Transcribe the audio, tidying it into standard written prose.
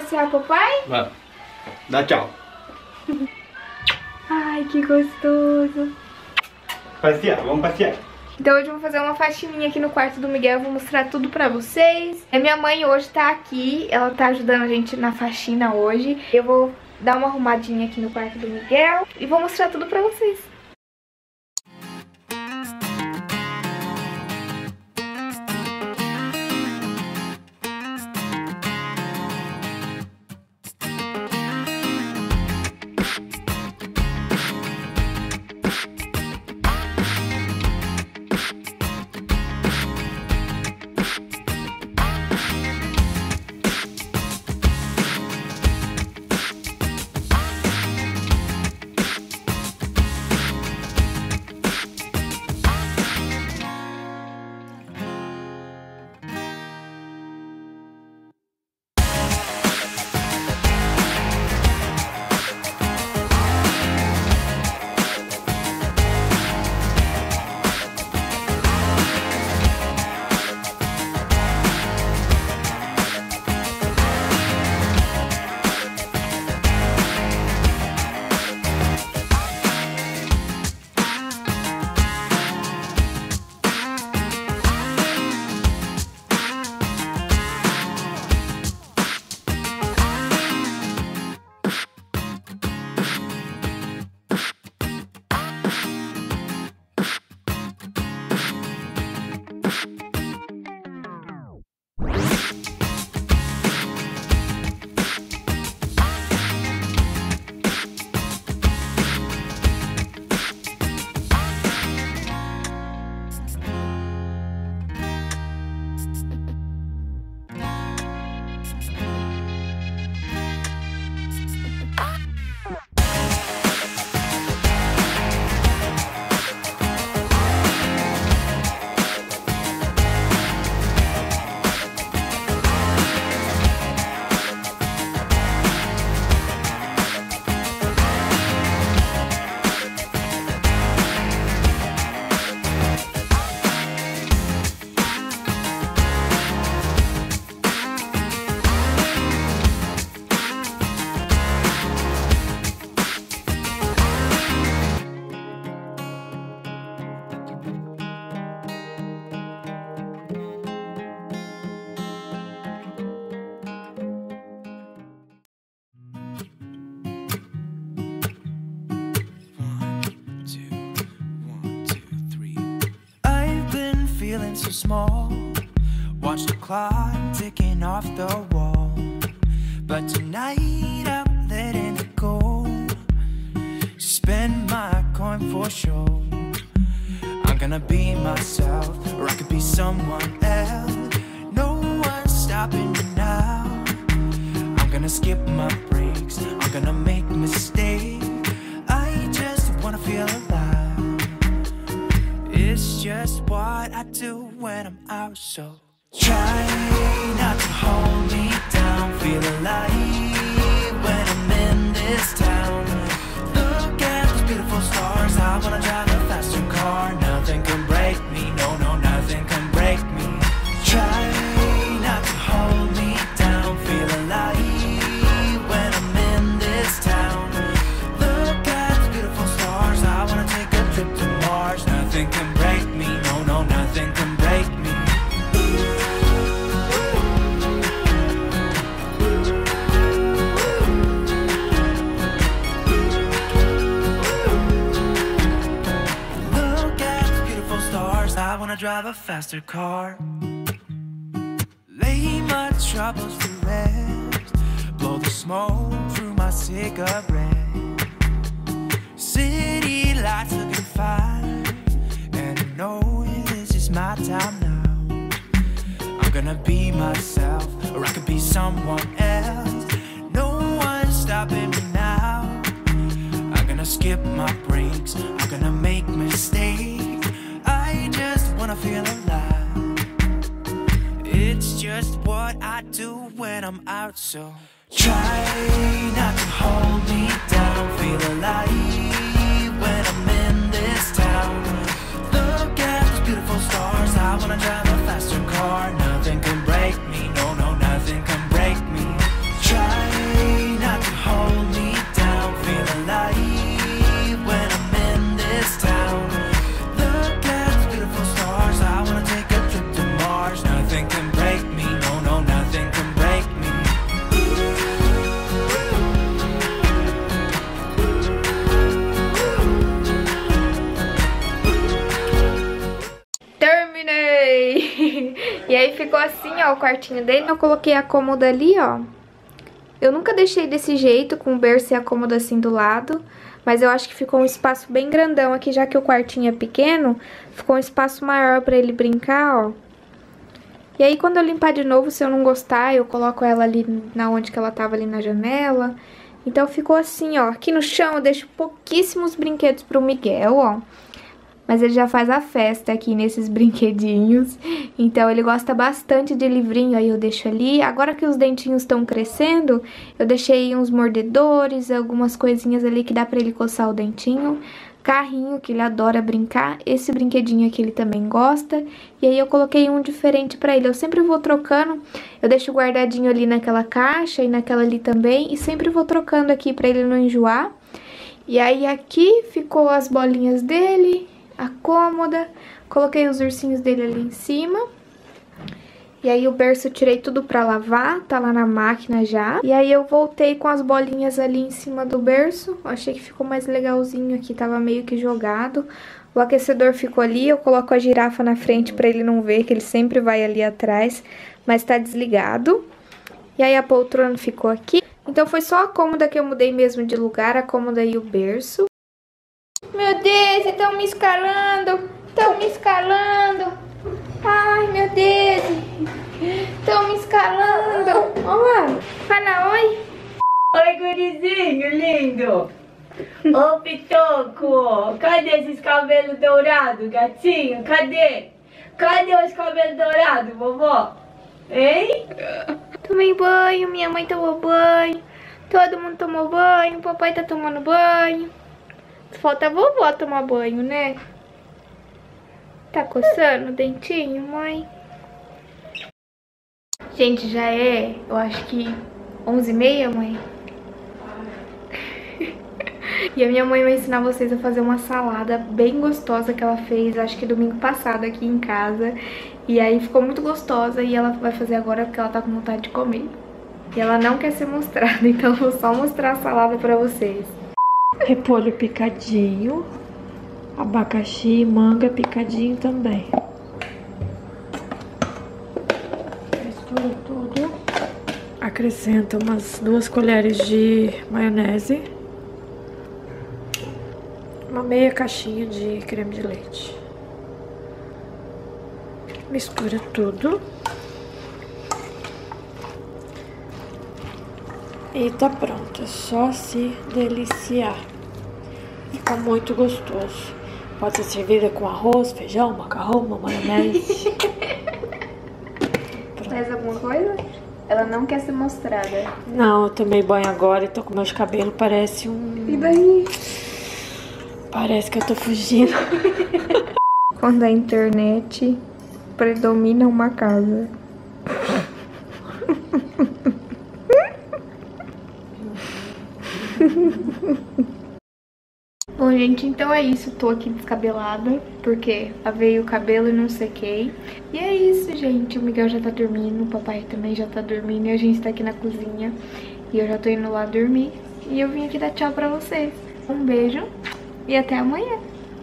passear com o pai? Vamos. Dá tchau. Ai, que gostoso. Passear, vamos passear. Então hoje eu vou fazer uma faxininha aqui no quarto do Miguel, eu vou mostrar tudo pra vocês. A minha mãe hoje tá aqui, ela tá ajudando a gente na faxina hoje. Eu vou dar uma arrumadinha aqui no quarto do Miguel e vou mostrar tudo pra vocês. So small, watch the clock ticking off the wall, but tonight I'm letting it go, spend my coin for sure. I'm gonna be myself, or I could be someone else, no one's stopping me now. I'm gonna skip my breaks, I'm gonna make mistakes, I just wanna feel alive. It's just what I do when I'm out, so try not to hold me down. Feel alive when I'm in this town. Look at those beautiful stars. I wanna drive a faster car. Nothing can break me, no, no, nothing can break me. Try not to hold me down. Feel alive when I'm in this town. Look at those beautiful stars. I wanna take a trip to Mars. Nothing can break me, no, no, nothing can break me. Look at those beautiful stars, I wanna drive a faster car. Lay my troubles to rest, blow the smoke through my cigarette. City lights looking fine, and I know this is my time now. I'm gonna be myself, or I could be someone else, no one's stopping me now. I'm gonna skip my breaks, I'm gonna make mistakes, I just wanna feel alive. It's just what I do when I'm out, so try not to hold me down. Feel alive when I'm in this town. Look at those beautiful stars. I wanna drive a faster car. Nothing can break me, no, no, nothing can break me. Try E aí ficou assim, ó, o quartinho dele. Eu coloquei a cômoda ali, ó. Eu nunca deixei desse jeito, com o berço e a cômoda assim do lado. Mas eu acho que ficou um espaço bem grandão aqui, já que o quartinho é pequeno. Ficou um espaço maior pra ele brincar, ó. E aí quando eu limpar de novo, se eu não gostar, eu coloco ela ali na onde que ela tava, ali na janela. Então ficou assim, ó. Aqui no chão eu deixo pouquíssimos brinquedos pro Miguel, ó. Mas ele já faz a festa aqui nesses brinquedinhos. Então ele gosta bastante de livrinho, aí eu deixo ali. Agora que os dentinhos estão crescendo, eu deixei uns mordedores, algumas coisinhas ali que dá pra ele coçar o dentinho. Carrinho, que ele adora brincar. Esse brinquedinho aqui ele também gosta. E aí eu coloquei um diferente pra ele. Eu sempre vou trocando. Eu deixo guardadinho ali naquela caixa e naquela ali também. E sempre vou trocando aqui pra ele não enjoar. E aí aqui ficou as bolinhas dele, a cômoda, coloquei os ursinhos dele ali em cima. E aí o berço eu tirei tudo pra lavar, tá lá na máquina já. E aí eu voltei com as bolinhas ali em cima do berço. Eu achei que ficou mais legalzinho aqui, tava meio que jogado. O aquecedor ficou ali, eu coloco a girafa na frente pra ele não ver, que ele sempre vai ali atrás, mas tá desligado. E aí a poltrona ficou aqui. Então foi só a cômoda que eu mudei mesmo de lugar, a cômoda e o berço. Meu Deus, estão me escalando, estão me escalando. Ai, meu Deus, estão me escalando. Olá, fala oi. Oi, gurizinho lindo. Ô, Pitoco, cadê esses cabelos dourados, gatinho? Cadê? Cadê os cabelos dourados, vovó? Hein? Tomei banho, minha mãe tomou banho, todo mundo tomou banho, papai tá tomando banho. Falta a vovó tomar banho, né? Tá coçando o dentinho, mãe? Gente, já é, eu acho que 11h30, mãe. E a minha mãe vai ensinar vocês a fazer uma salada bem gostosa que ela fez, acho que domingo passado aqui em casa. E aí ficou muito gostosa e ela vai fazer agora porque ela tá com vontade de comer. E ela não quer ser mostrada, então eu vou só mostrar a salada pra vocês. Repolho picadinho, abacaxi e manga picadinho também. Misturo tudo. Acrescento umas 2 colheres de maionese. Uma meia caixinha de creme de leite. Mistura tudo. E tá pronto, é só se deliciar. Fica muito gostoso. Pode ser servida com arroz, feijão, macarrão, uma maionese. Mais alguma coisa? Ela não quer ser mostrada. Não, eu tomei banho agora e tô com meus cabelos, parece um... E daí? Parece que eu tô fugindo. Quando a internet predomina uma casa. Bom, gente, então é isso. Tô aqui descabelada porque lavei o cabelo e não sequei. E é isso, gente. O Miguel já tá dormindo, o papai também já tá dormindo. E a gente tá aqui na cozinha. E eu já tô indo lá dormir. E eu vim aqui dar tchau pra vocês. Um beijo e até amanhã.